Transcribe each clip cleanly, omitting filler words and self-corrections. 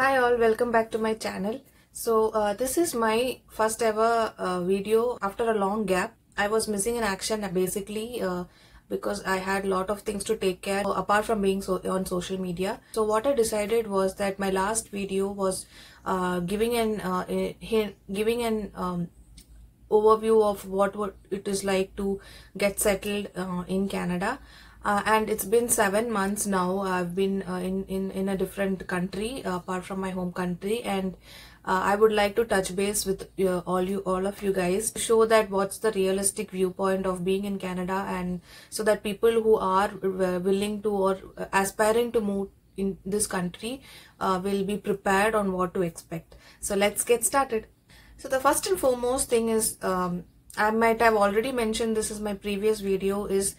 Hi all, welcome back to my channel. So this is my first ever video after a long gap. I was missing in action basically because I had a lot of things to take care of, apart from being on social media. So what I decided was that my last video was giving an overview of what it is like to get settled in Canada. And it's been 7 months now. I've been in a different country apart from my home country, and I would like to touch base with all of you guys to show that what's the realistic viewpoint of being in Canada, and so that people who are willing to or aspiring to move in this country will be prepared on what to expect. So let's get started. So the first and foremost thing is, I might have already mentioned this is my previous video, is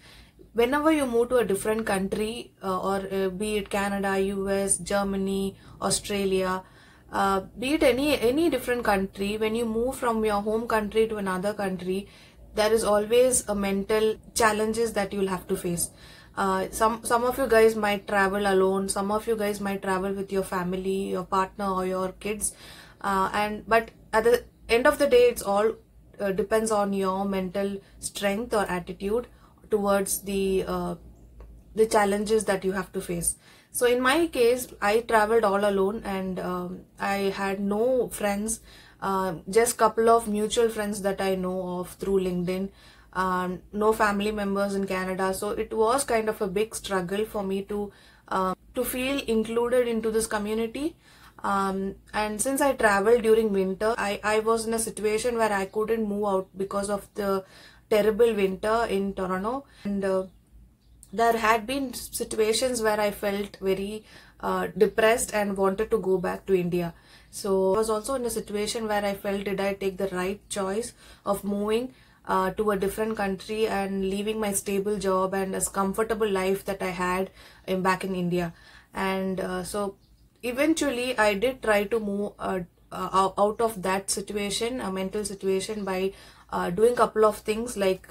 whenever you move to a different country or be it Canada, US, Germany, Australia, be it any different country, when you move from your home country to another country, there is always a mental challenges that you'll have to face. Some of you guys might travel alone, some of you guys might travel with your family, your partner or your kids, but at the end of the day it's all depends on your mental strength or attitude towards the challenges that you have to face. So in my case, I traveled all alone, and I had no friends, just couple of mutual friends that I know of through LinkedIn, no family members in Canada. So it was kind of a big struggle for me to feel included into this community. And since I traveled during winter, I was in a situation where I couldn't move out because of the terrible winter in Toronto, and there had been situations where I felt very depressed and wanted to go back to India. So I was also in a situation where I felt, did I take the right choice of moving to a different country and leaving my stable job and as comfortable life that I had back in India. And so eventually I did try to move out of that situation, a mental situation, by doing couple of things like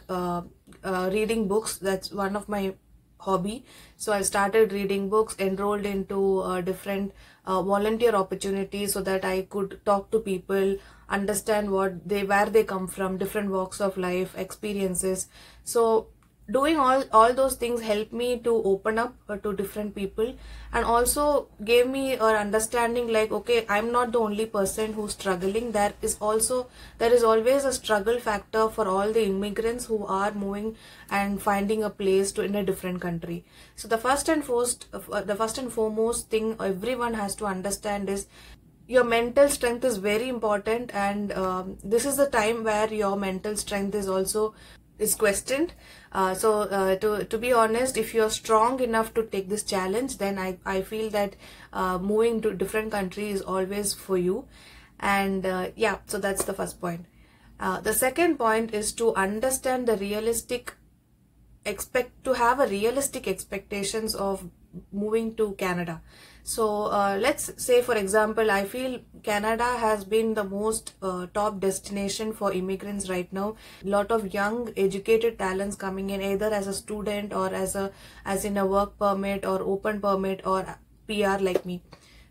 reading books. That's one of my hobby. So I started reading books, enrolled into different volunteer opportunities so that I could talk to people, understand where they come from, different walks of life, experiences. So doing all those things helped me to open up to different people, and also gave me an understanding like, okay, I'm not the only person who's struggling. There is always a struggle factor for all the immigrants who are moving and finding a place in a different country. So the first and foremost thing everyone has to understand is your mental strength is very important, and this is the time where your mental strength is also questioned. So to be honest, if you're strong enough to take this challenge, then I feel that moving to different country is always for you. And yeah, so that's the first point. The second point is to understand the realistic expectations of moving to Canada. So let's say, for example, I feel Canada has been the most top destination for immigrants right now. A lot of young educated talents coming in, either as a student or as in a work permit or open permit or PR like me.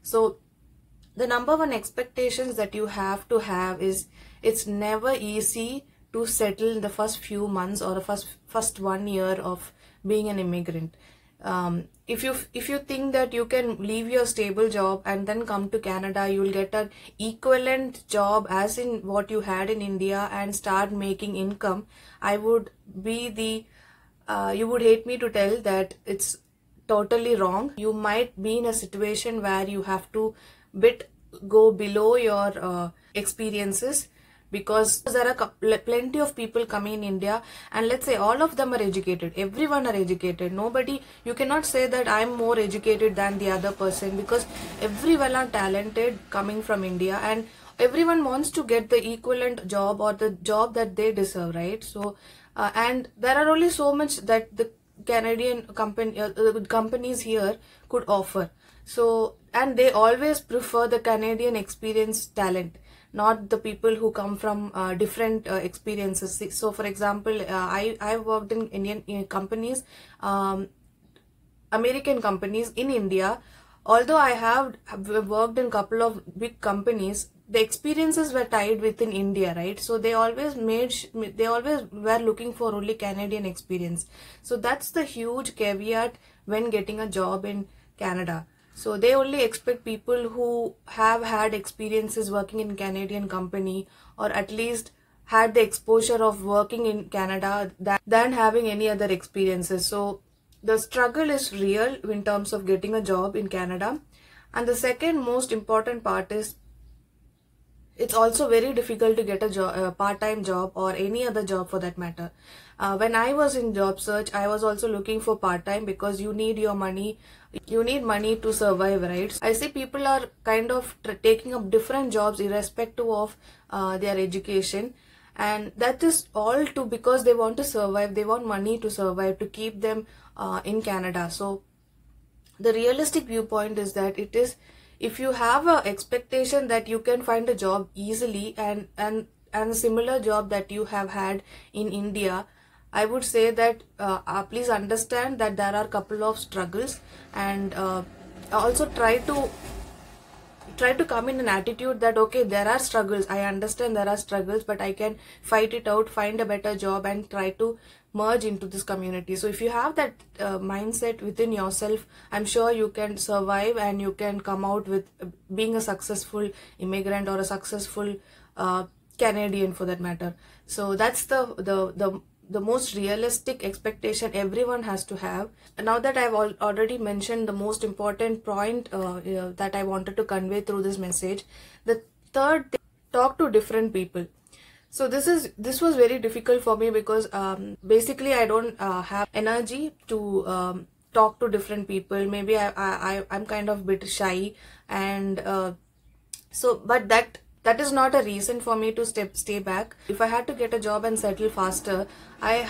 So the number one expectations that you have to have is, it's never easy to settle in the first few months or the first 1 year of being an immigrant. If you think that you can leave your stable job and then come to Canada, you'll get an equivalent job as in what you had in India and start making income, you would hate me to tell that it's totally wrong. You might be in a situation where you have to go below your experiences, because there are plenty of people coming in India, and let's say all of them are educated, everyone are educated, you cannot say that I'm more educated than the other person, because everyone are talented coming from India, and everyone wants to get the equivalent job or the job that they deserve, right? So and there are only so much that the Canadian companies here could offer. So, and they always prefer the Canadian experienced talent, not the people who come from different experiences. So for example, I worked in Indian companies, American companies in India, Although I have worked in a couple of big companies, the experiences were tied within India, right? So they always were looking for only Canadian experience. So that's the huge caveat when getting a job in Canada. So they only expect people who have had experiences working in Canadian company, or at least had the exposure of working in Canada, than having any other experiences. So the struggle is real in terms of getting a job in Canada. And the second most important part is, it's also very difficult to get a part-time job, or any other job for that matter. When I was in job search, I was also looking for part-time, because you need your money. You need money to survive, right? I see people are kind of taking up different jobs irrespective of their education. And that is all because they want to survive. They want money to survive, to keep them in Canada. So the realistic viewpoint is that it is, if you have an expectation that you can find a job easily and a similar job that you have had in India, I would say that please understand that there are a couple of struggles, and also try to come in an attitude that, okay, there are struggles, I understand there are struggles, but I can fight it out, find a better job, and try to merge into this community. So if you have that mindset within yourself, I'm sure you can survive, and you can come out with being a successful immigrant, or a successful Canadian for that matter. So that's the most realistic expectation everyone has to have. Now that I've already mentioned the most important point that I wanted to convey through this message, the third thing, talk to different people. So this was very difficult for me, because basically I don't have energy to talk to different people. Maybe I'm kind of a bit shy, and but that is not a reason for me to stay back. If I had to get a job and settle faster, I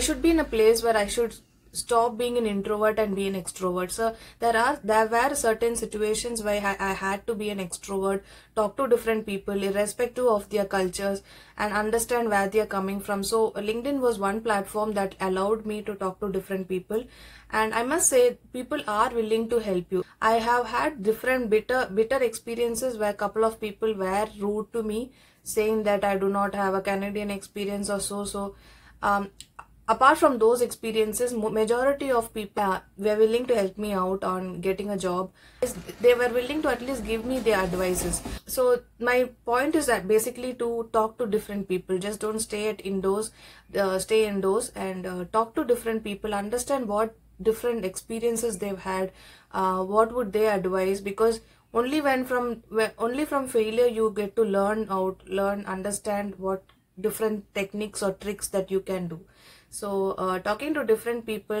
should be in a place where I should stop being an introvert and be an extrovert. So there were certain situations where I had to be an extrovert, talk to different people irrespective of their cultures, and understand where they are coming from. So LinkedIn was one platform that allowed me to talk to different people, and I must say people are willing to help you. I have had different bitter experiences where a couple of people were rude to me, saying that I do not have a Canadian experience or so. Apart from those experiences, majority of people were willing to help me out on getting a job. They were willing to at least give me their advices. So my point is that basically to talk to different people. Just don't stay indoors, and talk to different people. Understand what different experiences they've had, what would they advise, because only from failure you get to understand what different techniques or tricks that you can do. So talking to different people,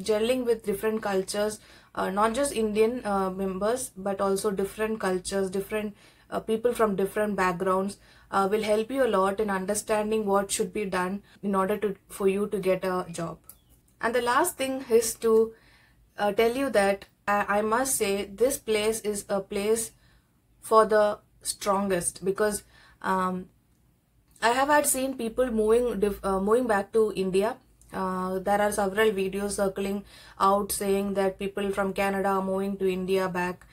gelling with different cultures, not just Indian members, but also different cultures, different people from different backgrounds, will help you a lot in understanding what should be done in order for you to get a job. And the last thing is to tell you that I must say this place is a place for the strongest, because I have seen people moving back to India. There are several videos circling out saying that people from Canada are moving to India back.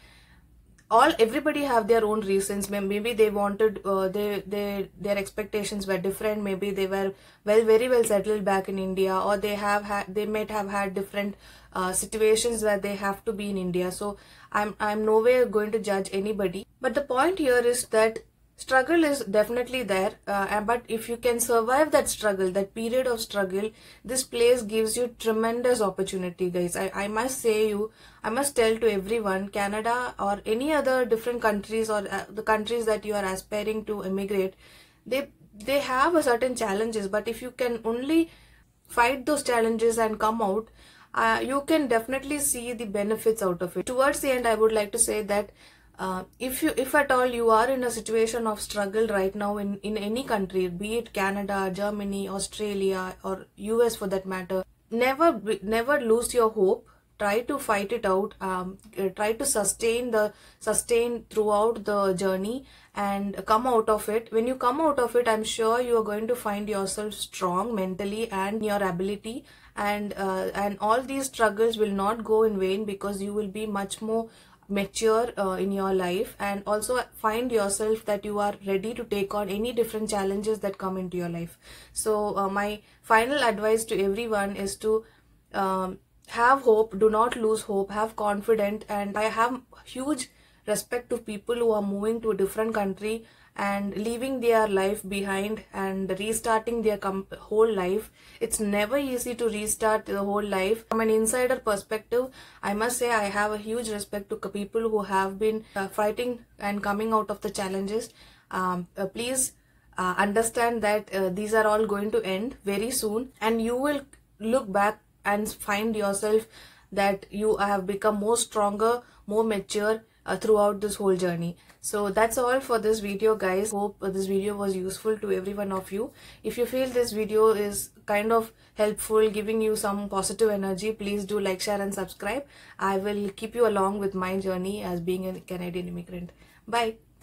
Everybody have their own reasons. Maybe they wanted, their expectations were different. Maybe they were very well settled back in India, or they might have had different situations where they have to be in India. So I'm nowhere going to judge anybody. But the point here is that struggle is definitely there, but if you can survive that struggle, that period of struggle, this place gives you tremendous opportunity, guys. I must tell to everyone, Canada or any other different countries, or the countries that you are aspiring to immigrate, they have a certain challenges, but if you can only fight those challenges and come out, you can definitely see the benefits out of it. Towards the end, I would like to say that if at all you are in a situation of struggle right now in any country, be it Canada, Germany, Australia, or US for that matter, never lose your hope. Try to fight it out, try to sustain throughout the journey and come out of it. When you come out of it, I'm sure you are going to find yourself strong mentally and your ability, and all these struggles will not go in vain, because you will be much more mature in your life, and also find yourself that you are ready to take on any different challenges that come into your life. So my final advice to everyone is to have hope, do not lose hope, have confidence. And I have huge respect to people who are moving to a different country and leaving their life behind and restarting their whole life. It's never easy to restart the whole life. From an insider perspective, I must say I have a huge respect to people who have been fighting and coming out of the challenges. Please understand that these are all going to end very soon, and you will look back and find yourself that you have become more stronger, more mature throughout this whole journey. So that's all for this video, guys. Hope this video was useful to every one of you. If you feel this video is kind of helpful, giving you some positive energy, please do like, share and subscribe. I will keep you along with my journey as being a Canadian immigrant. Bye.